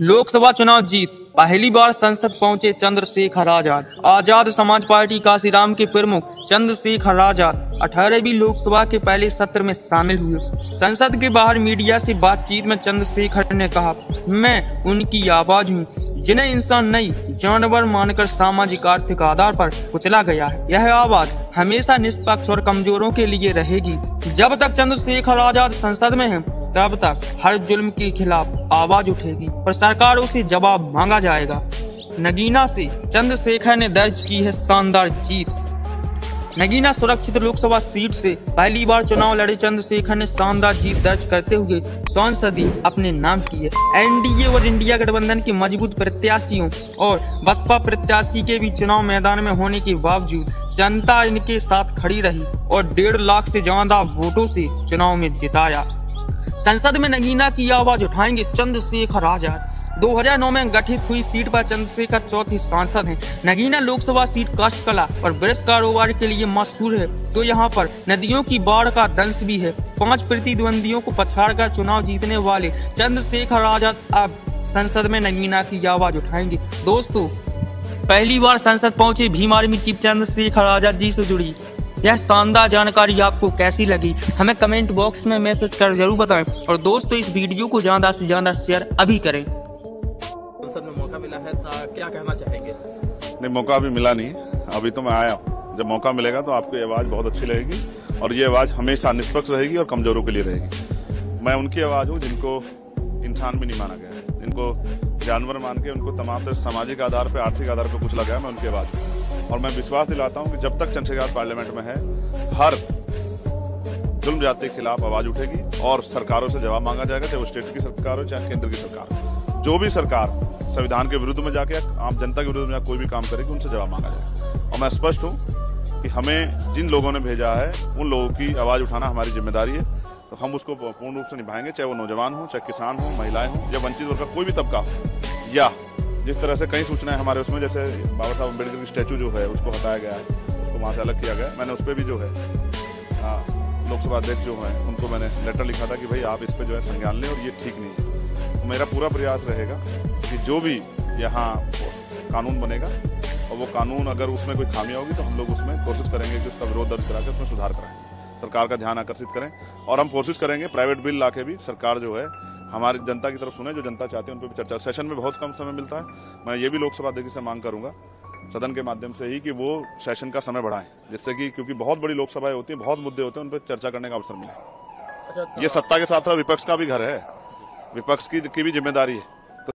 लोकसभा चुनाव जीत पहली बार संसद पहुंचे चंद्रशेखर आजाद। आजाद समाज पार्टी काशीराम के प्रमुख चंद्रशेखर आजाद 18वीं लोकसभा के पहले सत्र में शामिल हुए। संसद के बाहर मीडिया से बातचीत में चंद्रशेखर ने कहा, मैं उनकी आवाज हूँ जिन्हें इंसान नहीं जानवर मानकर सामाजिक आर्थिक आधार पर कुचला गया है। यह आवाज हमेशा निष्पक्ष और कमजोरों के लिए रहेगी। जब तक चंद्रशेखर आजाद संसद में है तब तक हर जुल्म के खिलाफ आवाज उठेगी और सरकारों से जवाब मांगा जाएगा। नगीना से चंद्रशेखर ने दर्ज की है शानदार जीत। नगीना सुरक्षित लोकसभा सीट से पहली बार चुनाव लड़े चंद्रशेखर ने शानदार जीत दर्ज करते हुए संसदीय अपने नाम किए। एनडीए और इंडिया गठबंधन के मजबूत प्रत्याशियों और बसपा प्रत्याशी के भी चुनाव मैदान में होने के बावजूद जनता इनके साथ खड़ी रही और 1.5 लाख से ज्यादा वोटों से चुनाव में जिताया। संसद में नगीना की आवाज उठाएंगे चंद्रशेखर आजाद। 2009 में गठित हुई सीट पर चंद्रशेखर चौथी सांसद हैं। नगीना लोकसभा सीट काष्ठकला और ब्रश कारोबार के लिए मशहूर है, तो यहाँ पर नदियों की बाढ़ का दंश भी है। 5 प्रतिद्वंदियों को पछाड़कर चुनाव जीतने वाले चंद्रशेखर आजाद अब संसद में नगीना की आवाज उठाएंगे। दोस्तों, पहली बार संसद पहुँचे भीम आर्मी चीफ चंद्रशेखर आजाद जी से जुड़ी यह शानदार जानकारी आपको कैसी लगी, हमें कमेंट बॉक्स में मैसेज कर जरूर बताएं। और दोस्तों, इस वीडियो को ज्यादा से ज्यादा शेयर अभी करें। संसद में मौका मिला है, क्या कहना चाहेंगे? नहीं, मौका अभी मिला नहीं, अभी तो मैं आया हूँ। जब मौका मिलेगा तो आपको ये आवाज बहुत अच्छी लगेगी और ये आवाज हमेशा निष्पक्ष रहेगी और कमजोरों के लिए रहेगी। मैं उनकी आवाज हूँ जिनको इंसान भी नहीं माना गया है, जिनको जानवर मान के उनको तमाम तरह सामाजिक आधार पर, आर्थिक आधार पर कुचला गया। मैं उनकी आवाज हूँ और मैं विश्वास दिलाता हूं कि जब तक चंद्रशेखर पार्लियामेंट में है हर जुल्म जाति के खिलाफ आवाज उठेगी और सरकारों से जवाब मांगा जाएगा, चाहे वो स्टेट की सरकार हो चाहे केंद्र की सरकार। जो भी सरकार संविधान के विरुद्ध में जाके, आम जनता के विरुद्ध में कोई भी काम करेगी, उनसे जवाब मांगा जाएगा। और मैं स्पष्ट हूँ कि हमें जिन लोगों ने भेजा है उन लोगों की आवाज उठाना हमारी जिम्मेदारी है, तो हम उसको पूर्ण रूप से निभाएंगे, चाहे वो नौजवान हो, चाहे किसान हो, महिलाएं हों या वंचित वर्ग का कोई भी तबका हो। या जिस तरह से कई सूचनाएं हमारे उसमें, जैसे बाबा साहेब अम्बेडकर की स्टैचू जो है उसको हटाया गया है, उसको वहाँ से अलग किया गया। मैंने उस पर भी जो है लोकसभा अध्यक्ष जो है उनको मैंने लेटर लिखा था कि भाई आप इस पर जो है संज्ञान लें और ये ठीक नहीं है। तो मेरा पूरा प्रयास रहेगा कि जो भी यहाँ कानून बनेगा और वो कानून अगर उसमें कोई खामियाँ होगी तो हम लोग उसमें कोशिश करेंगे कि उसका विरोध दर्ज करा के उसमें सुधार कराएँ, सरकार का ध्यान आकर्षित करें। और हम कोशिश करेंगे प्राइवेट बिल ला के भी सरकार जो है हमारी जनता की तरफ सुने, जो जनता चाहती है उन पर भी चर्चा। सेशन में बहुत कम समय मिलता है, मैं ये भी लोकसभा अध्यक्ष से मांग करूंगा सदन के माध्यम से ही कि वो सेशन का समय बढ़ाएं, जिससे कि क्योंकि बहुत बड़ी लोकसभाएं होती है, बहुत मुद्दे होते हैं, उन पर चर्चा करने का अवसर मिले। ये सत्ता के साथ विपक्ष का भी घर है, विपक्ष की भी जिम्मेदारी है।